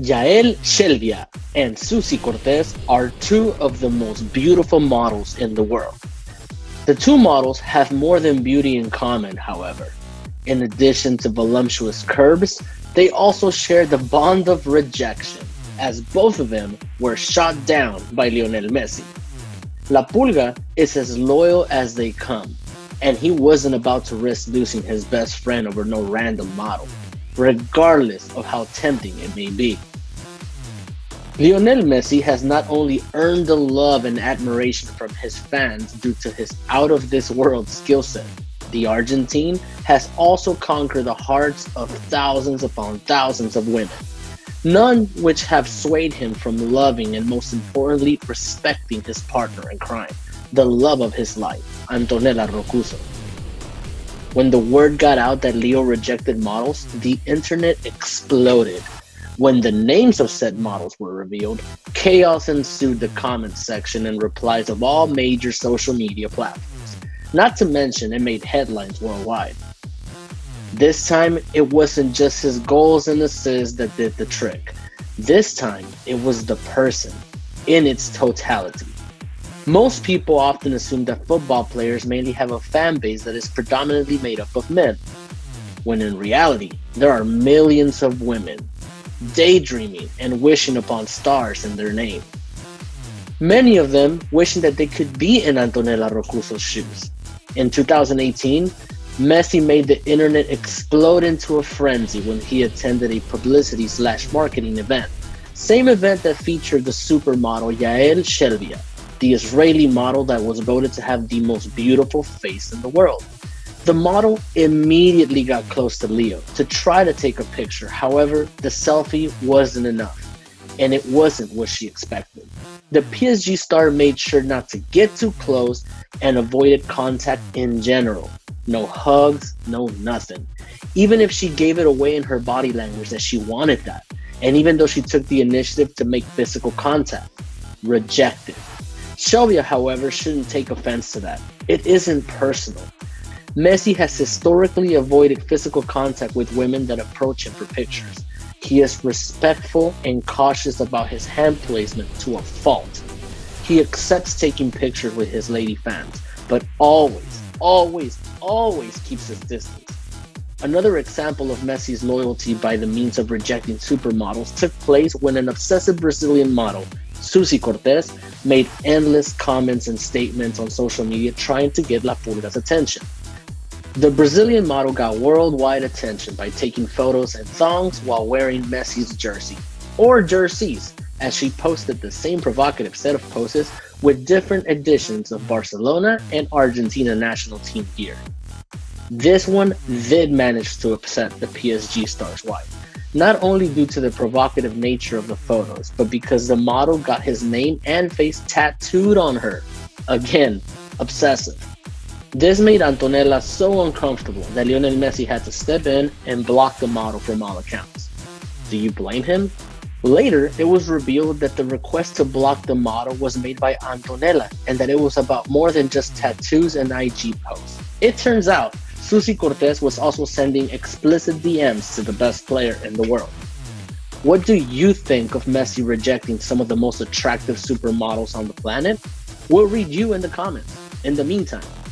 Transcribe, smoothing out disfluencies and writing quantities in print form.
Yael Shelvia and Susie Cortez are two of the most beautiful models in the world. The two models have more than beauty in common, however. In addition to voluptuous curves, they also share the bond of rejection, as both of them were shot down by Lionel Messi. La Pulga is as loyal as they come, and he wasn't about to risk losing his best friend over no random model, regardless of how tempting it may be. Lionel Messi has not only earned the love and admiration from his fans due to his out-of-this-world skill set, the Argentine has also conquered the hearts of thousands upon thousands of women, none which have swayed him from loving and, most importantly, respecting his partner in crime, the love of his life, Antonela Roccuzzo. When the word got out that Leo rejected models, the internet exploded. When the names of said models were revealed, chaos ensued the comments section and replies of all major social media platforms. Not to mention, it made headlines worldwide. This time, it wasn't just his goals and assists that did the trick. This time, it was the person in its totality. Most people often assume that football players mainly have a fan base that is predominantly made up of men, when in reality, there are millions of women daydreaming and wishing upon stars in their name. Many of them wishing that they could be in Antonella Roccuzzo's shoes. In 2018, Messi made the internet explode into a frenzy when he attended a publicity/marketing event, same event that featured the supermodel Yael Shelvia, the Israeli model that was voted to have the most beautiful face in the world. The model immediately got close to Leo to try to take a picture. However, the selfie wasn't enough, and it wasn't what she expected. The PSG star made sure not to get too close and avoided contact in general. No hugs, no nothing. Even if she gave it away in her body language that she wanted that, and even though she took the initiative to make physical contact, rejected. Shelvia, however, shouldn't take offense to that. It isn't personal. Messi has historically avoided physical contact with women that approach him for pictures. He is respectful and cautious about his hand placement to a fault. He accepts taking pictures with his lady fans, but always keeps his distance. Another example of Messi's loyalty by the means of rejecting supermodels took place when an obsessive Brazilian model, Susie Cortez, made endless comments and statements on social media trying to get La Pulga's attention. The Brazilian model got worldwide attention by taking photos in thongs while wearing Messi's jersey, or jerseys, as she posted the same provocative set of poses with different editions of Barcelona and Argentina national team gear. This one did manage to upset the PSG star's wife, not only due to the provocative nature of the photos, but because the model got his name and face tattooed on her. Again, obsessive. This made Antonella so uncomfortable that Lionel Messi had to step in and block the model from all accounts. Do you blame him? Later, it was revealed that the request to block the model was made by Antonella and that it was about more than just tattoos and IG posts. It turns out, Susie Cortez was also sending explicit DMs to the best player in the world. What do you think of Messi rejecting some of the most attractive supermodels on the planet? We'll read you in the comments. In the meantime,